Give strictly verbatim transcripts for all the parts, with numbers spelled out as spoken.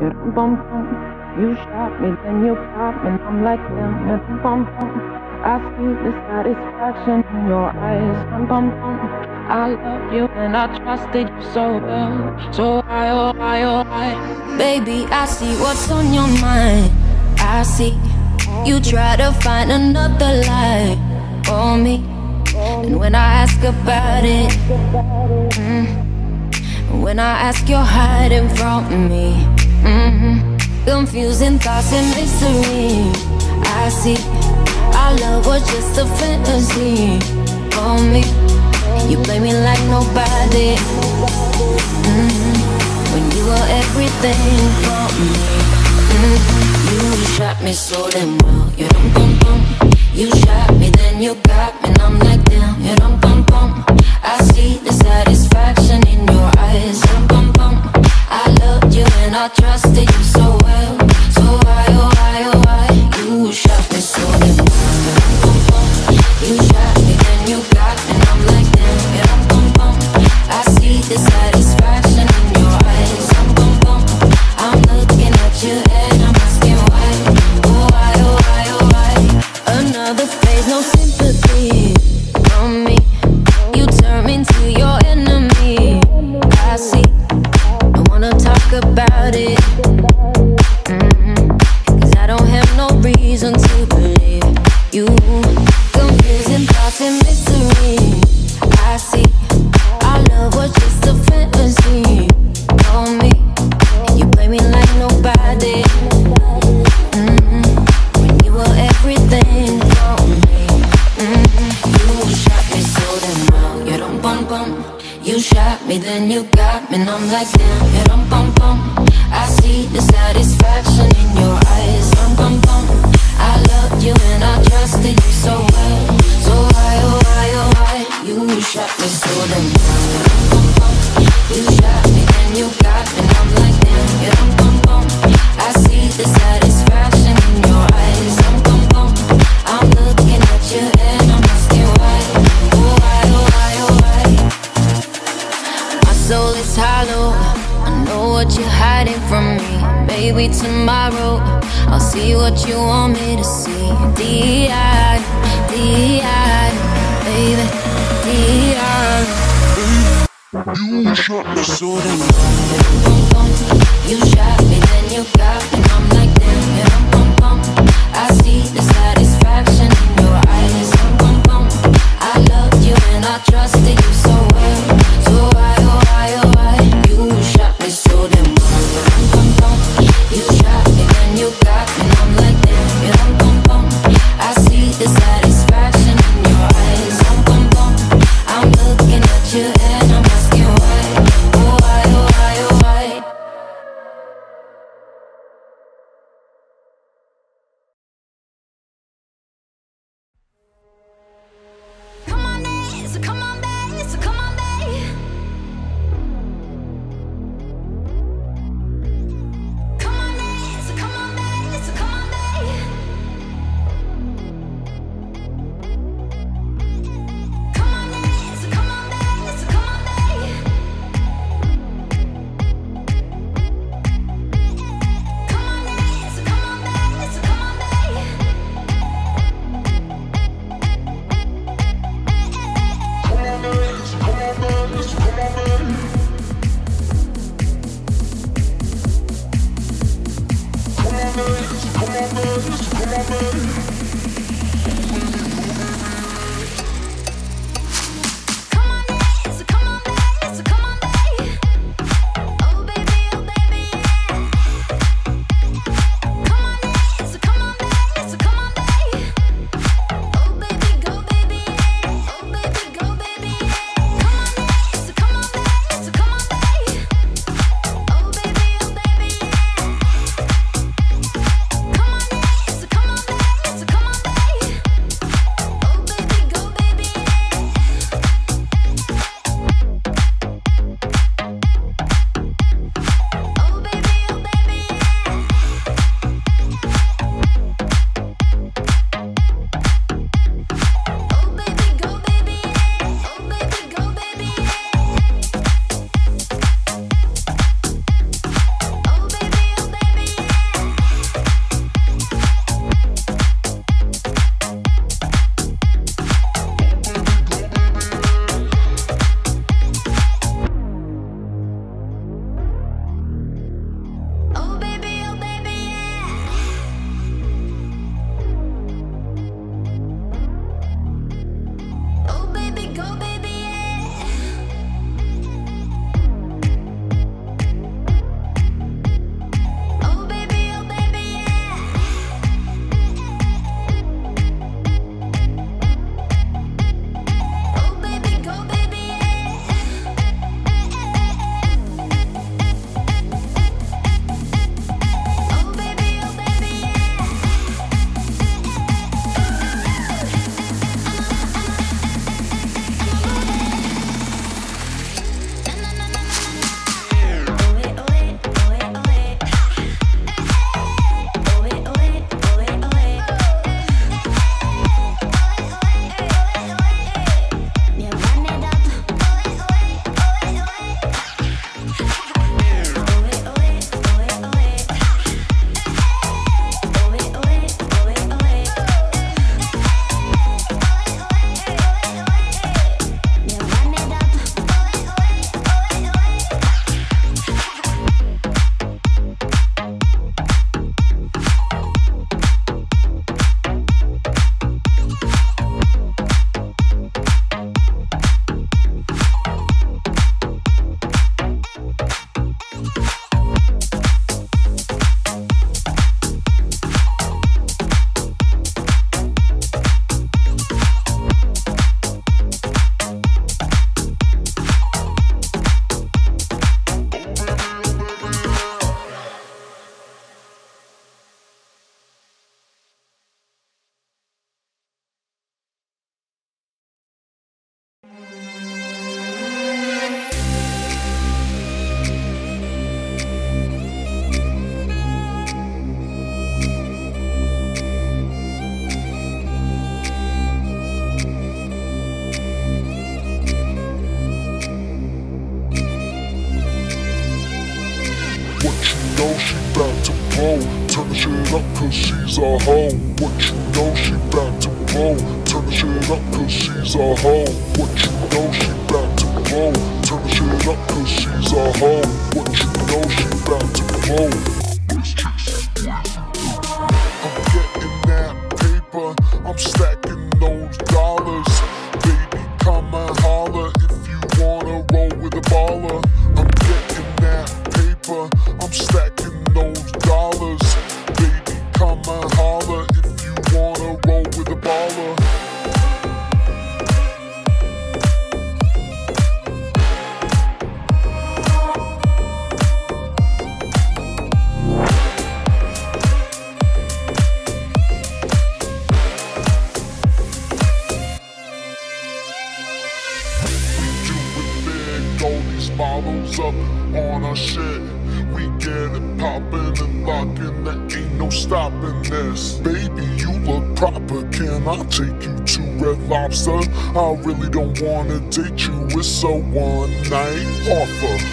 Bum bum bum, you shot me, then you pop, and I'm like damn. Bum bum, I see the satisfaction in your eyes. Bum bum bum, I love you and I trusted you so well. So I, oh I, oh I, baby, I see what's on your mind. I see you try to find another lie for me, and when I ask about it, mm, when I ask, you're hiding from me. Mm-hmm. Confusing thoughts and mystery. I see our love was just a fantasy for me. You play me like nobody. Mm-hmm. When you were everything for me. Mm-hmm. You shot me so damn well. You dum bum bum. You shot me, then you got me, and I'm like damn. You dum bum bum. I see the satisfaction in your eyes. Dum bum bum. I loved you and I trusted you so well. So why, oh why, oh why, you shot me so damn well. You shot me, then you got me, and I'm like damn. Yeah, I'm bum bum. I see the satisfaction in your eyes. I'm bum bum. I'm looking at you and I'm asking why. Oh why, oh why, oh why. Another phase, no sympathy from me. You turn into your enemy. I see. Talk about it, mm-hmm. Cause I don't have no reason to believe you. Confusing thoughts and mystery. I see our love was just a fantasy for me, and you play me like nobody, mm-hmm. When you were everything for me, mm-hmm. You shot me so damn well. You don't bum bum. You shot me, then you got me, and I'm like damn. You don't bum bum. I see the satisfaction in your eyes. Bum bum bum. I loved you and I trusted you so well. So why, oh why, oh why, you shot me so damn well. You don't bum bum. You shot me, then you got me, and I'm like damn. You don't bum bum. I see the satisfaction in your eyes. Bum bum bum. I'm looking at you and I'm asking why. Oh why, oh why, oh why. Soul is hollow. I know what you're hiding from me. Maybe tomorrow I'll see what you want me to see. D I, D I, baby, D I. You shot me so damn well. You shot me, then you got me. I'm like damn, yeah, bum bum. I see the satisfaction in your eyes. Bum bum. I loved you and I trusted you so well. So I. It's a know she bout to blow, turn the shit up cause she's a hoe. What you know she bout to blow, turn the shit up cause she's a hoe. What you know she bout to blow, turn the shit up cause she's a hoe. What you know she bout to blow. I'm getting that paper, I'm stacking those dollars. Baby, come and holler if you wanna roll with a baller. I'm getting that paper, I'm stacking those dollars. Baby, come and holler if you wanna roll with a baller. Bottles up on our shit, we get it poppin' and lockin', there ain't no stopping this. Baby, you look proper, can I take you to Red Lobster? I really don't wanna date you, it's a one night offer.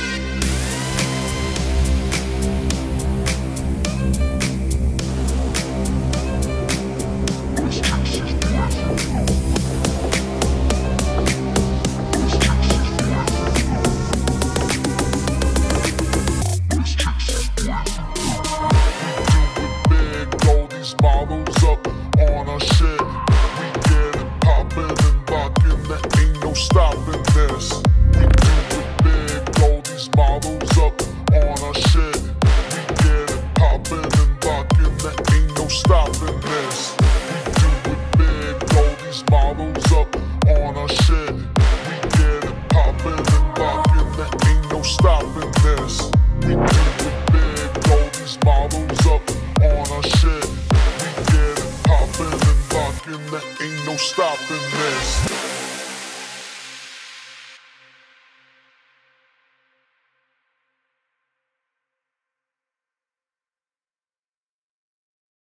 Bottles up on our shit, we get it poppin' and lockin', there ain't no stoppin' this. We do it big, throw these bottles up on our shit, we get it poppin' and lockin', there ain't no stoppin' this. We do it big, throw these bottles up on our shit, we get it poppin' and lockin', there ain't no stoppin' this. We do it big, throw these bottles up on our shit, there ain't no stopping this.